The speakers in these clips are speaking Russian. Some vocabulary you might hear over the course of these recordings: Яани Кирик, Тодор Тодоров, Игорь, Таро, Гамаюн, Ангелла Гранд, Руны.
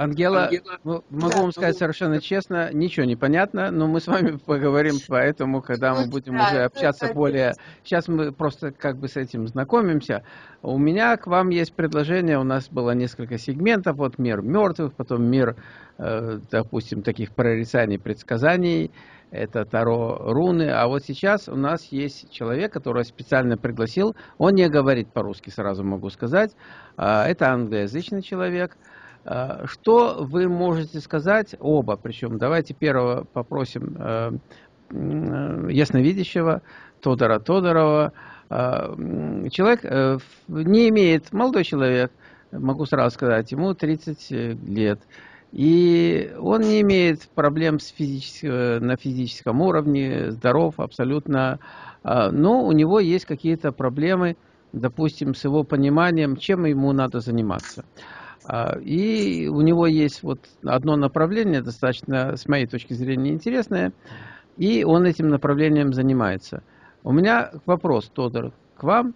Ангелла, могу вам сказать совершенно честно, ничего не понятно, но мы с вами поговорим, поэтому, когда мы будем уже общаться более... Сейчас мы просто как бы с этим знакомимся. У меня к вам есть предложение, у нас было несколько сегментов, вот мир мертвых, потом мир, допустим, таких прорицаний, предсказаний, это Таро, руны, а вот сейчас у нас есть человек, которого специально пригласил, он не говорит по-русски, сразу могу сказать, это англоязычный человек. Что вы можете сказать оба? Причем давайте первого попросим ясновидящего Тодора Тодорова. Человек не имеет, молодой человек, могу сразу сказать, ему 30 лет. И он не имеет проблем с на физическом уровне, здоров абсолютно, но у него есть какие-то проблемы, допустим, с его пониманием, чем ему надо заниматься. И у него есть вот одно направление, достаточно, с моей точки зрения, интересное, и он этим направлением занимается. У меня вопрос, Тодор, к вам.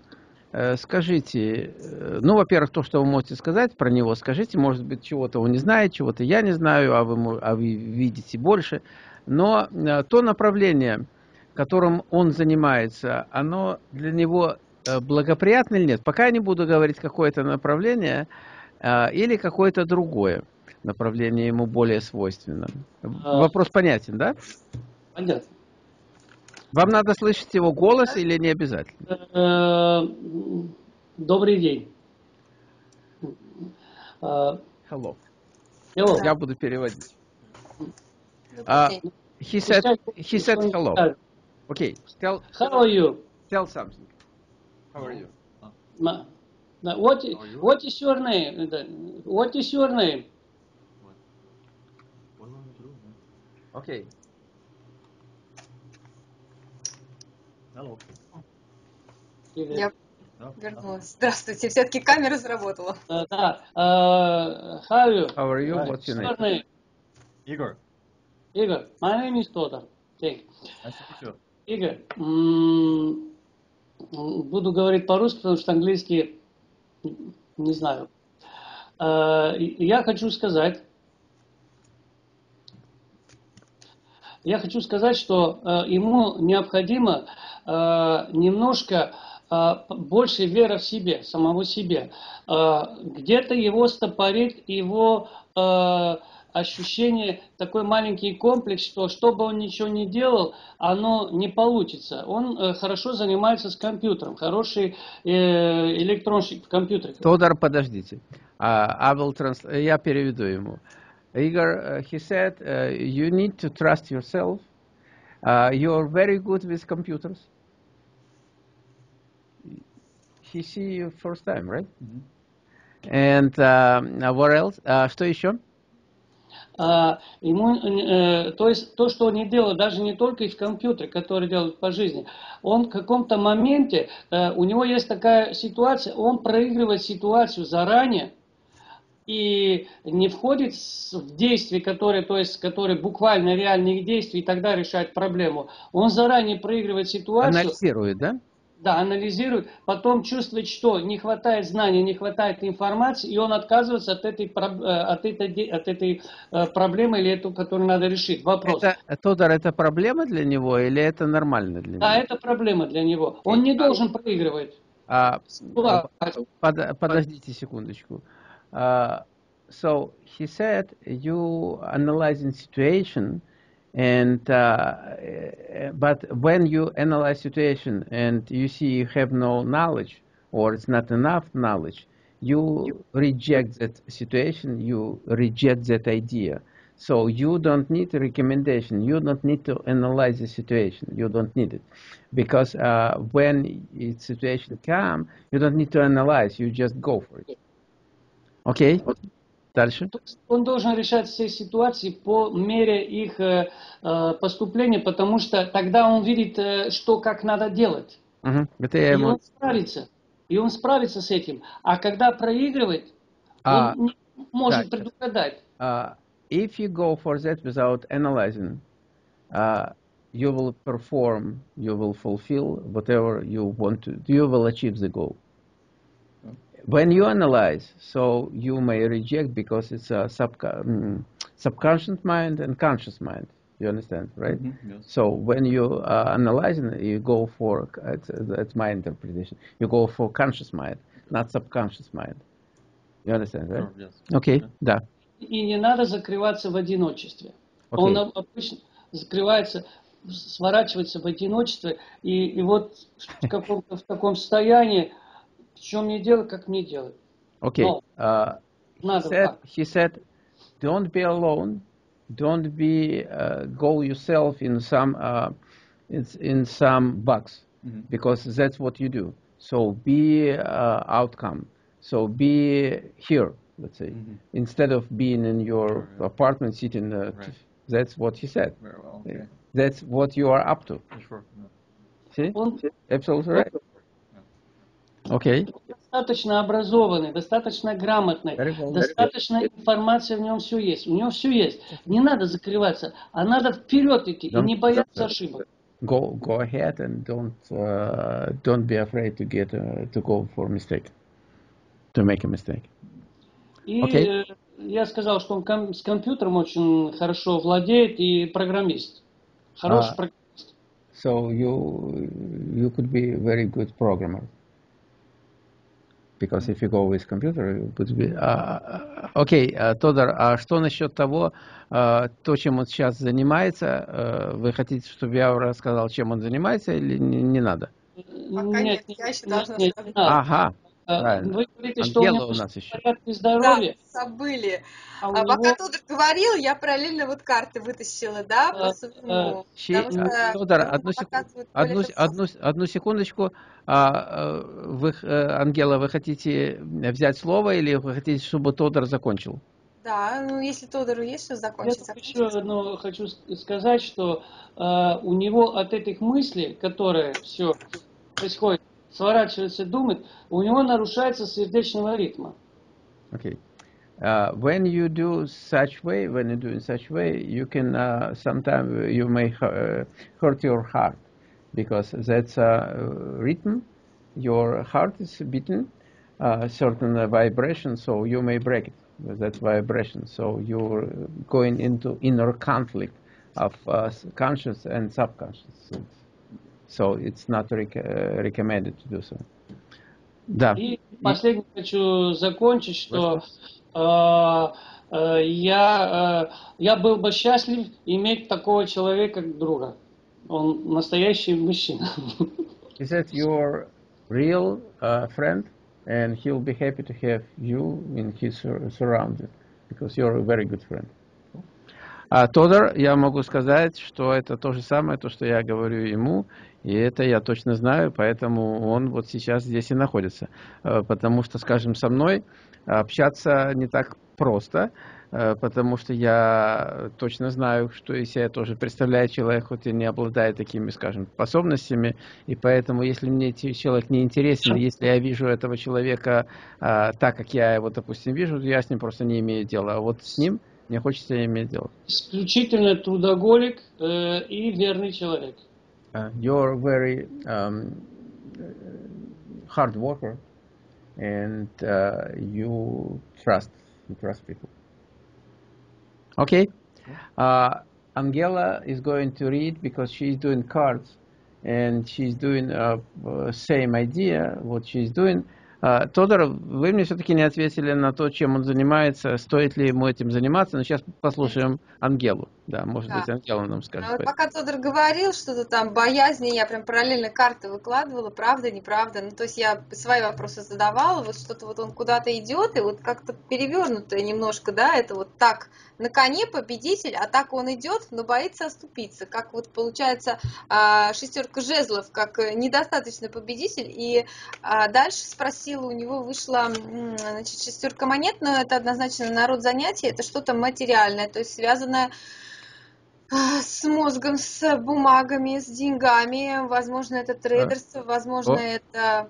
Скажите, ну, во-первых, то, что вы можете сказать про него, скажите, может быть, чего-то он не знает, чего-то я не знаю, а вы видите больше. Но то направление, которым он занимается, оно для него благоприятно или нет? Пока я не буду говорить какое-то направление, или какое-то другое направление ему более свойственно. Вопрос понятен, да? Понятно. Вам надо слышать его голос или не обязательно? Добрый день. Hello. Hello. Я буду переводить. He said hello. Okay. How are you? Tell something. How are you? What is your name? What is your name? Okay. Hello. Я вернулась. Здравствуйте. Все-таки камера заработала. How are you? How are you? What's your name? Igor. Igor. My name is Тодор. Игорь. Буду говорить по-русски, потому что английский не знаю. Я хочу сказать, что ему необходимо немножко больше веры в себе, самого себе. Где-то его стопорит его ощущение, такой маленький комплекс, что чтобы он ничего не делал, оно не получится. Он хорошо занимается с компьютером, хороший электронщик в компьютере. Тодор, подождите. Я переведу ему. Igor, he said, you need to trust yourself. You're very good with computers. He see you first time, right? Mm-hmm. And what else? Что еще? То есть то, что он не делает, даже не только в компьютере, который делает по жизни, он в каком-то моменте, у него есть такая ситуация, он проигрывает ситуацию заранее и не входит в действия, которые буквально реальных действий, и тогда решает проблему. Он заранее проигрывает ситуацию. Анализирует, да? Да, анализирует, потом чувствует, что не хватает знаний, не хватает информации, и он отказывается от этой проблемы, или эту, которую надо решить. Вопрос. Тодор, это проблема для него, или это нормально для него? Да, это проблема для него. Он не должен проигрывать. Подождите секундочку. So, he said, you analyzing situation, and but when you analyze situation and you see you have no knowledge or it's not enough knowledge, you reject that situation, you reject that idea. So you don't need a recommendation, you don't need to analyze the situation, you don't need it. Because when the situation comes, you don't need to analyze, you just go for it. Окей. Дальше. Он должен решать все ситуации по мере их поступления, потому что тогда он видит, что как надо делать. И он справится с этим. А когда проигрывает, он не может предугадать. If you go for that without analyzing, you will perform, you will fulfill whatever you want to, you will achieve the goal. When you analyze, so you may reject because it's a subconscious mind and conscious mind. You understand, right? Mm-hmm, yes. So when you analyze, you go for, that's my interpretation, you go for conscious mind, not subconscious mind. You understand, right? Sure, yes. Okay, yeah. Да. И не надо закрываться в одиночестве. Okay. Он обычно закрывается, сворачивается в одиночестве, и вот в таком состоянии, что мне делать, как мне делать. Окей. Okay. He said, don't be alone, don't be go yourself in some box, mm-hmm. because that's what you do. So be outcome. So be here, let's say, mm-hmm. instead of being in your apartment sitting. Right. That's what he said. Very well. Okay. That's what you are up to. Sure. See? Absolutely right. Okay. Достаточно образованный, достаточно грамотный, достаточно информации в нем все есть. У него все есть. Не надо закрываться, а надо вперед идти и не бояться ошибок. Go ahead and don't be afraid to get to go for mistake, to make a mistake. И okay. Я сказал, что он с компьютером очень хорошо владеет и программист. Хороший программист. So you could be a very good programmer. Because if you go with computer, it would be... Окей, Тодор, а что насчет того, то, чем он сейчас занимается? Вы хотите, чтобы я рассказал, чем он занимается, или не надо? Пока нет, я еще должна сказать. Ага, правильно. Вы говорите, что у нас еще порядке здоровья. Да, забыли. А пока Тодор говорил, я параллельно вот карты вытащила, да? Тодор, одну секундочку. Ангелла, вы хотите взять слово или вы хотите, чтобы Тодор закончил? Да, ну если Тодору есть что закончить. Я еще одно хочу сказать, что у него от этих мыслей, которые все происходит, сворачивается, думает, у него нарушается сердечного ритма. Okay. When you do such way, you can sometimes you may hurt your heart because that's a rhythm. Your heart is beating certain vibration, so you may break it with that vibration. So you're going into inner conflict of conscious and subconscious. So it's not recommended to do so. Да. И последнее хочу закончить, что я был бы счастлив иметь такого человека как друга. Он настоящий мужчина. Is that your real friend, and he'll be happy to have you in his surrounding, because you're a very good friend. Тодор, я могу сказать, что это то же самое, то, что я говорю ему, и это я точно знаю, поэтому он вот сейчас здесь и находится. Потому что, скажем, со мной общаться не так просто, потому что я точно знаю, что из себя тоже представляю человек, хоть и не обладает такими, скажем, способностями, и поэтому, если мне человек не интересен, если я вижу этого человека так, как я его, допустим, вижу, то я с ним просто не имею дела, а вот с ним... Мне хочется иметь дело. Исключительно трудоголик и верный человек. You're very hard worker, and you trust people. Okay. Ангелла is going to read because she's doing cards, and she's doing same idea what she's doing. Тодор, вы мне все-таки не ответили на то, чем он занимается, стоит ли ему этим заниматься, но сейчас послушаем Ангеллу. Да, может быть, Ангелла нам скажет. Вот пока Тодор говорил что-то там, боязни, я прям параллельно карты выкладывала, правда, неправда. Ну, то есть я свои вопросы задавала, вот что-то вот он куда-то идет, и вот как-то перевернутое немножко, да, это вот так на коне победитель, а так он идет, но боится оступиться. Как вот получается шестерка жезлов, как недостаточно победитель, и дальше спросил, у него вышла, значит, шестерка монет, но это однозначно народ занятий, это что-то материальное, то есть связанное с мозгом, с бумагами, с деньгами, возможно, это трейдерство, возможно, это...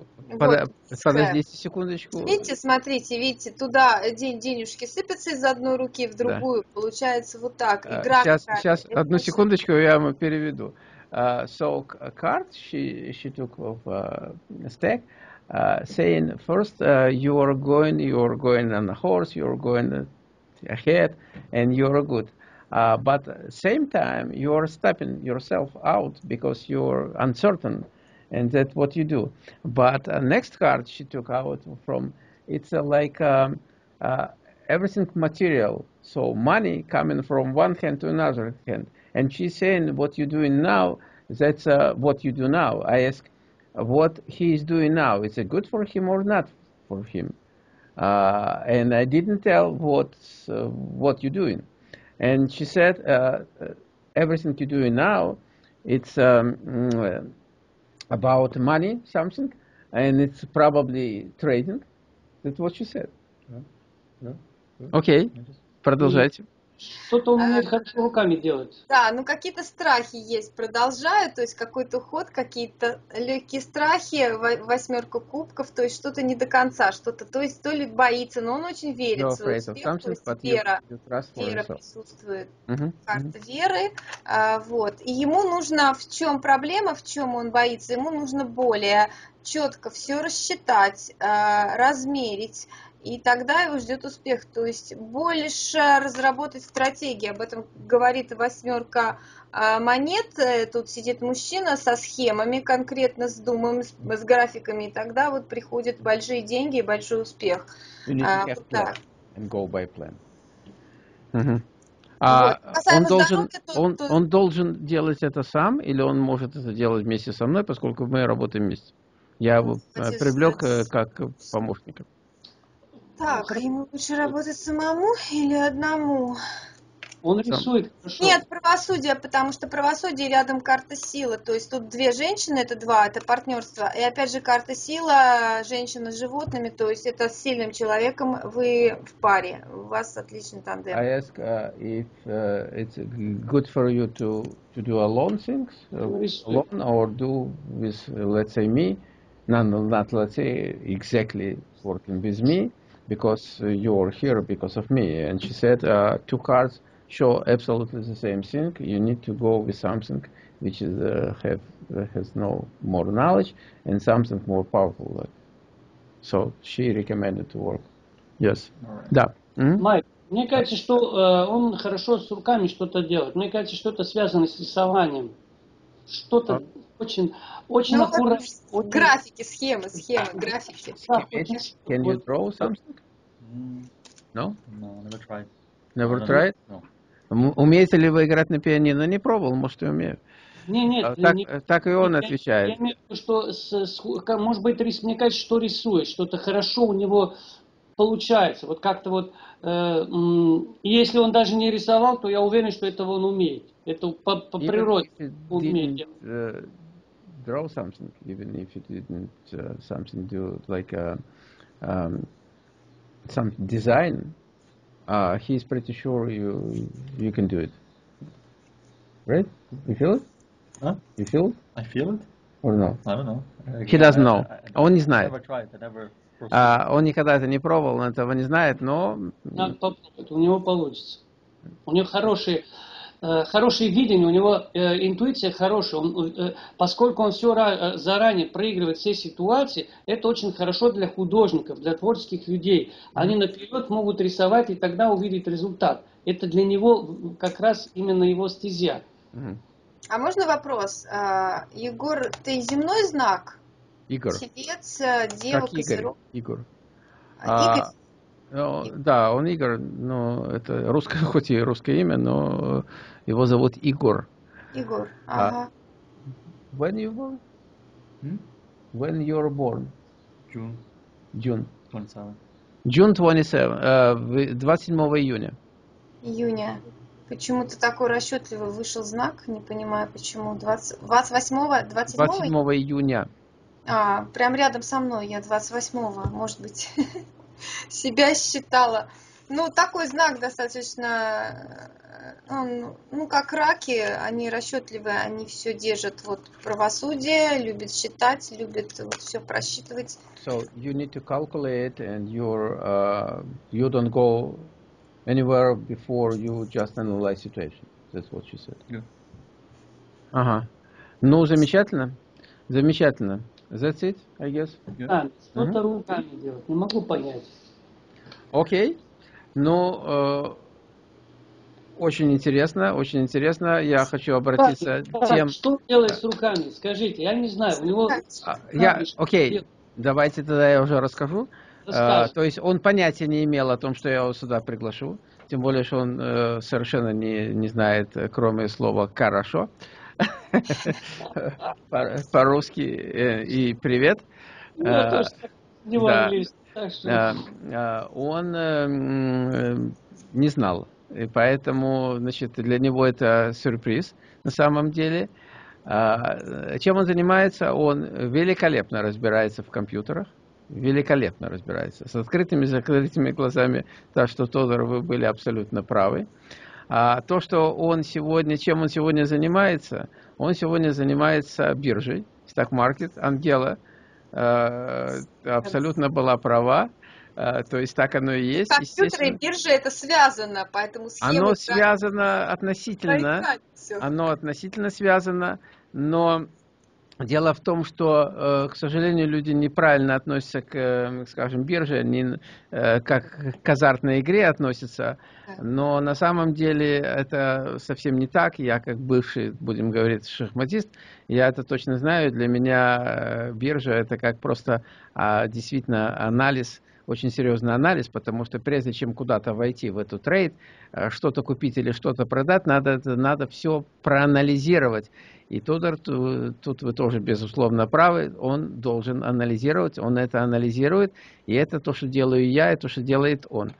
Подождите секундочку. Видите, смотрите, видите, туда денежки сыпятся из одной руки в другую, получается вот так. Игра сейчас одну секундочку, я вам переведу. So, a card she took off a stack. saying first you're going on a horse, you're going ahead, and you're good. But at the same time, you're stepping yourself out because you're uncertain, and that's what you do. But next card she took out from, it's like everything material. So money coming from one hand to another hand. And she's saying what you're doing now, that's what you do now. I ask what he is doing now. Is it good for him or not for him? And I didn't tell what you're doing. And she said, everything you're doing now, it's about money, something, and it's probably trading. That's what she said. Окей, продолжайте. Что-то он умеет руками делать. Да, ну какие-то страхи есть. Продолжаю, то есть какой-то ход, какие-то легкие страхи, восьмерка кубков, то есть что-то не до конца, что-то, то есть то ли боится, но он очень верит в свой успех, то есть вера присутствует, карта веры, вот. И ему нужно, в чем проблема, в чем он боится, ему нужно более четко все рассчитать, размерить, и тогда его ждет успех. То есть больше разработать стратегии. Об этом говорит восьмерка монет. Тут сидит мужчина со схемами, конкретно с думом, с графиками. И тогда вот приходят большие деньги и большой успех. Он должен делать это сам, или он может это делать вместе со мной, поскольку мы работаем вместе. Я его привлек как помощника. Так, ему лучше работать самому или одному? Он рисует. Нет, правосудие, потому что правосудие рядом карта сила. То есть тут две женщины, это два, это партнерство. И опять же карта сила, женщина с животными, то есть это с сильным человеком вы в паре. У вас отличный тандем. I ask if it's good for you to do alone things, alone or do with, let's say, me, not let's say exactly working with me. Because you're here because of me. And she said, two cards show absolutely the same thing. You need to go with something which is, has no more knowledge and something more powerful. So she recommended to work. Yes. Right. Да. Майк, мне кажется, что он хорошо с руками что-то делает. Мне кажется, что это связано с рисованием. Что-то очень, очень аккуратно. Графики, схемы, графики. Can you draw something? No? No, never tried. Never tried? No. Умеете ли вы играть на пианино? Не пробовал, может, и умею. Нет, так и он отвечает. Я имею в виду, что, может быть, мне кажется, что рисует, что-то хорошо у него получается. Вот как-то вот, если он даже не рисовал, то я уверен, что этого он умеет. Это по природе умеет. Draw something, even if you didn't something do like some design, he's pretty sure you can do it, right? You feel it? Huh? You feel it? I feel it. Or no? I don't know. He doesn't know. Он не знает. Он никогда это не пробовал, он этого не знает, но. Надо попробовать. У него получится. У него хорошее видение, у него интуиция хорошая, поскольку он все заранее проигрывает все ситуации, это очень хорошо для художников, для творческих людей. Они наперед могут рисовать и тогда увидеть результат. Это для него как раз именно его стезя. А можно вопрос? Егор, ты земной знак? Игорь. Телец, Дева, Козерог. Игорь. Игорь. Да, он Игорь, но это русское, хоть и русское имя, но его зовут Игорь. Игорь, ага. When you born? When you're born? June. June. 27. June 27. 27 июня. Июня. Почему-то такой расчетливый вышел знак, не понимаю почему. 27 июня. А, прям рядом со мной, я 28-го, может быть. Себя считала. Ну, такой знак достаточно, он, ну, как раки, они расчетливые, они все держат, вот, правосудие, любят считать, любят вот все просчитывать. So, you need to calculate and you're, you don't go anywhere before you just analyze situation. That's what she said. Yeah. Ага. Ну, замечательно. That's it, I guess. Yeah. Что-то руками делать. Не могу понять. Окей. Ну, очень интересно, очень интересно. Я хочу обратиться к тем... Что делать с руками? Скажите, я не знаю. У него... Окей, давайте тогда я уже расскажу. То есть он понятия не имел о том, что я его сюда приглашу. Тем более, что он совершенно не знает, кроме слова «хорошо». По-русски и «привет». Он не знал. И поэтому, значит, для него это сюрприз на самом деле. Чем он занимается? Он великолепно разбирается в компьютерах. Великолепно разбирается. С открытыми и закрытыми глазами. Так что, Тодор, вы были абсолютно правы. А то, что он сегодня, чем он сегодня занимается? Он сегодня занимается биржей, сток-маркет. Ангелла абсолютно была права. То есть так оно и есть. Компьютеры и биржи это связано, поэтому оно связано относительно. Оно относительно связано, но дело в том, что, к сожалению, люди неправильно относятся к, скажем, бирже, они как к азартной игре относятся, но на самом деле это совсем не так. Я как бывший, будем говорить, шахматист, я это точно знаю. Для меня биржа это как просто действительно анализ. Очень серьезный анализ, потому что прежде чем куда-то войти в эту трейд, что-то купить или что-то продать, надо все проанализировать. И Тодор, тут вы тоже безусловно правы, он должен анализировать, он это анализирует, и это то, что делаю я, и то, что делает он.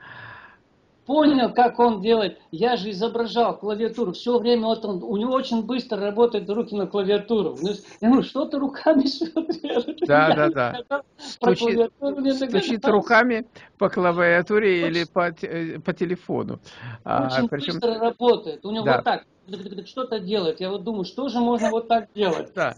Понял, как он делает. Я же изображал клавиатуру. Все время вот он, у него очень быстро работают руки на клавиатуру. Ну, что-то руками делает. Да. Стучит руками по клавиатуре очень, или по телефону. Очень быстро работает. У него вот так. Что-то делать. Я вот думаю, что же можно вот так делать? Да.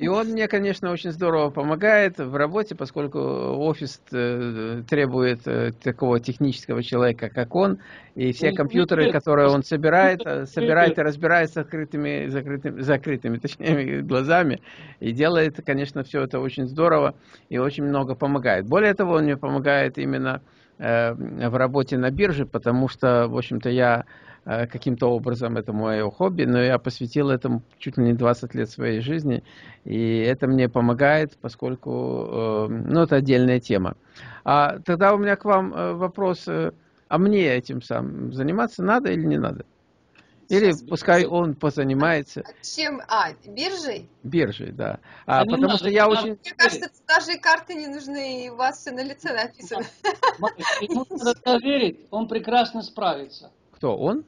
И он мне, конечно, очень здорово помогает в работе, поскольку офис требует такого технического человека, как он. И все компьютеры, которые он собирает и разбирает с открытыми, закрытыми глазами. И делает, конечно, все это очень здорово и очень много помогает. Более того, он мне помогает именно в работе на бирже, потому что, в общем-то, я каким-то образом, это мое хобби, но я посвятил этому чуть ли не 20 лет своей жизни, и это мне помогает, поскольку, ну, это отдельная тема. А тогда у меня к вам вопрос, а мне этим самым заниматься надо или не надо? Или пускай он позанимается. Чем? Биржей? Биржей, да. Потому что я очень... Мне кажется, даже карты не нужны, и у вас все на лице написано. Ему надо доверить, он прекрасно справится. Кто, он?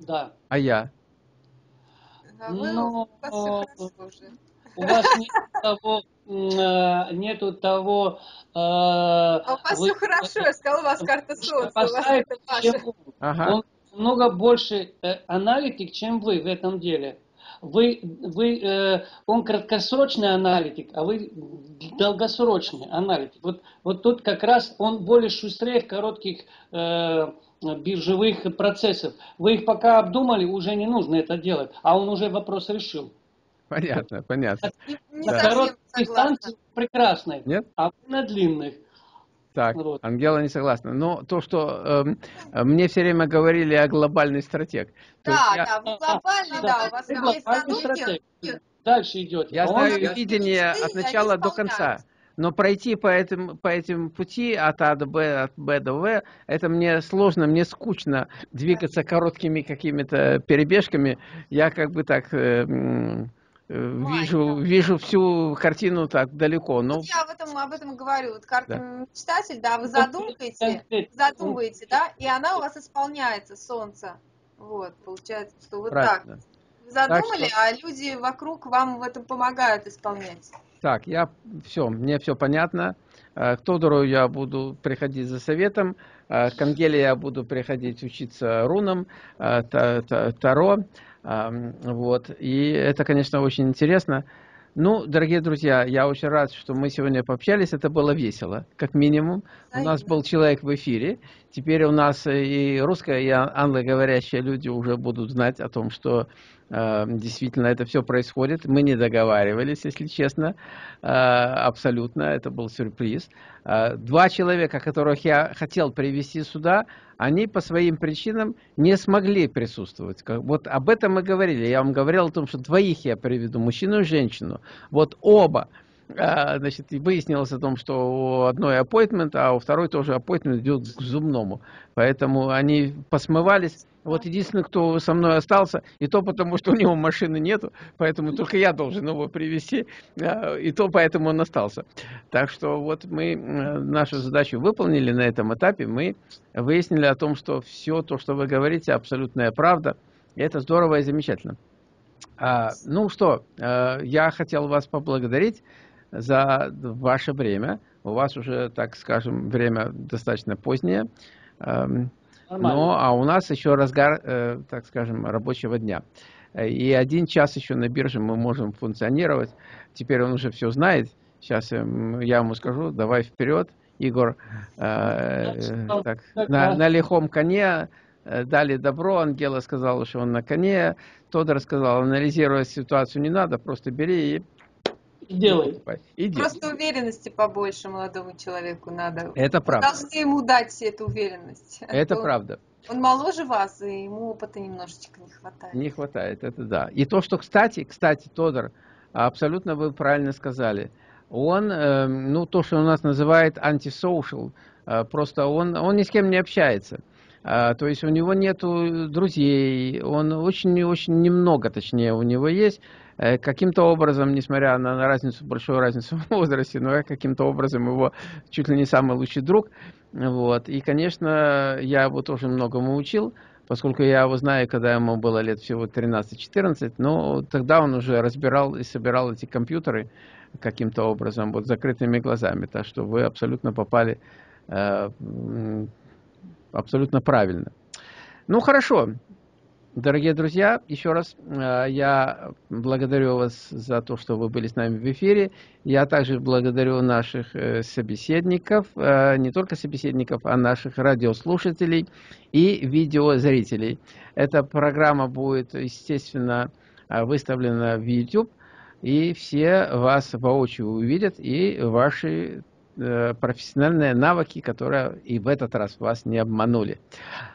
Да. А я? Ну, у вас нету того... А у вас все хорошо, я сказала, у вас карта солнца. Много больше аналитик, чем вы в этом деле. Он краткосрочный аналитик, а вы долгосрочный аналитик. Вот тут как раз он более шустрее в коротких биржевых процессах. Вы их пока обдумали, уже не нужно это делать, а он уже вопрос решил. Понятно, понятно. На коротких дистанциях прекрасный, а на длинных. Так, Ангелла не согласна. Но то, что мне все время говорили о глобальной стратегии. Дальше идет. Я знаю видение от начала до конца. Но пройти по этим пути от А до Б, от Б до В, это мне сложно, мне скучно двигаться короткими какими-то перебежками. Я как бы так... Вижу всю картину так далеко. Но... Я об этом говорю. Вот карта мечтатель, да, вы задумываете, да, и она у вас исполняется, солнце. Вот, получается, что вот правильно. Так. Вы задумали, так что... а люди вокруг вам в этом помогают исполнять. Так, мне все понятно. К Тодору я буду приходить за советом, к Ангелле я буду приходить учиться рунам, Таро. Вот. И это, конечно, очень интересно. Ну, дорогие друзья, я очень рад, что мы сегодня пообщались. Это было весело, как минимум. У нас был человек в эфире. Теперь у нас и русская, и англоговорящие люди уже будут знать о том, что действительно это все происходит. Мы не договаривались, если честно, абсолютно. Это был сюрприз. Два человека, которых я хотел привести сюда, они по своим причинам не смогли присутствовать. Вот об этом мы говорили. Я вам говорил о том, что двоих я приведу, мужчину и женщину. Вот оба. Значит, и выяснилось о том, что у одной аппоинтмент, а у второй тоже аппоинтмент идет к зубному. Поэтому они посмывались. Вот единственный, кто со мной остался, и то потому, что у него машины нету, поэтому только я должен его привезти, и то поэтому он остался. Так что вот мы нашу задачу выполнили на этом этапе. Мы выяснили о том, что все то, что вы говорите, абсолютная правда. И это здорово и замечательно. Ну что, я хотел вас поблагодарить за ваше время. У вас уже, так скажем, время достаточно позднее. Но, а у нас еще разгар, так скажем, рабочего дня. И 1 час еще на бирже мы можем функционировать. Теперь он уже все знает. Сейчас я ему скажу, давай вперед, Игорь. Так, на лихом коне дали добро. Ангела сказала, что он на коне. Тодор сказал, анализировать ситуацию не надо, просто бери и... делай. Просто уверенности побольше молодому человеку надо. Это правда. Вы должны ему дать эту уверенность. Это правда. Он моложе вас, и ему опыта немножечко не хватает. Не хватает, это да. И то, что, кстати, Тодор, абсолютно вы правильно сказали. Он, ну, то, что у нас называют антисоциал, просто он ни с кем не общается. То есть у него нету друзей, он очень-очень немного, точнее, у него есть. Каким-то образом, несмотря на разницу, большую разницу в возрасте, но я каким-то образом его чуть ли не самый лучший друг. Вот. И, конечно, я его тоже многому учил, поскольку я его знаю, когда ему было лет всего 13-14, но тогда он уже разбирал и собирал эти компьютеры каким-то образом, вот закрытыми глазами. Так что вы абсолютно попали абсолютно правильно. Ну, хорошо. Дорогие друзья, еще раз я благодарю вас за то, что вы были с нами в эфире. Я также благодарю наших собеседников, не только собеседников, а наших радиослушателей и видеозрителей. Эта программа будет, естественно, выставлена в YouTube, и все вас воочию увидят, и ваши профессиональные навыки, которые и в этот раз вас не обманули.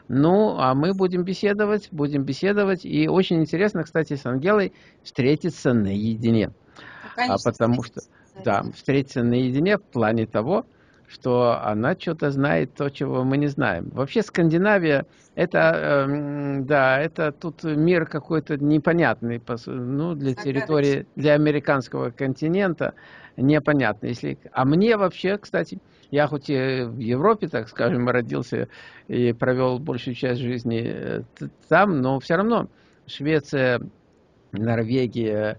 Ну, а мы будем беседовать. И очень интересно, кстати, с Ангелой встретиться наедине. Конечно, потому что, да, встретиться наедине в плане того, что она что-то знает, то, чего мы не знаем. Вообще Скандинавия, это, да, это тут мир какой-то непонятный, ну, для территории, для американского континента непонятно. Если, а мне вообще, кстати, я хоть и в Европе, так скажем, родился и провел большую часть жизни там, но все равно Швеция, Норвегия,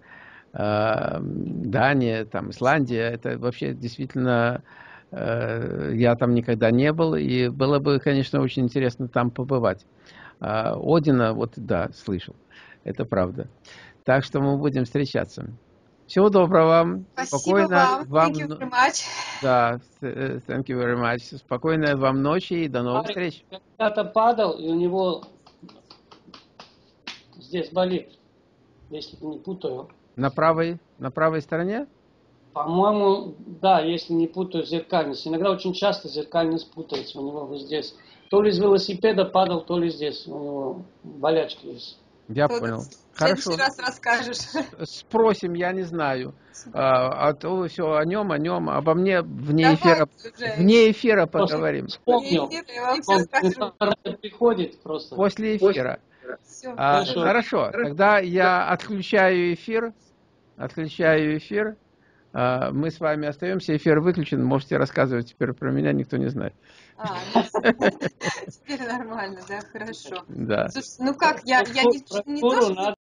Дания, там, Исландия, это вообще действительно... Я там никогда не был, и было бы, конечно, очень интересно там побывать. Одина, вот, да, слышал. Это правда. Так что мы будем встречаться. Всего доброго вам. Спасибо. Спокойно вам. Thank you very much. Да, thank you very much. Спокойной вам ночи и до новых встреч. Когда-то падал, и у него здесь болит, если не путаю. На правой стороне? По-моему, да, если не путаю зеркальность. Иногда очень часто зеркальность путается у него вот здесь. То ли из велосипеда падал, то ли здесь. У него болячки есть. Я понял. Хорошо. В следующий раз расскажешь. Спросим, я не знаю. А то все о нем, обо мне вне эфира поговорим. Вспомнил. Он приходит просто. После эфира. Все. Хорошо. Тогда я отключаю эфир. Мы с вами остаемся, эфир выключен, можете рассказывать теперь про меня, никто не знает. Теперь нормально, да, хорошо. Да. Слушай, ну как, я не то, что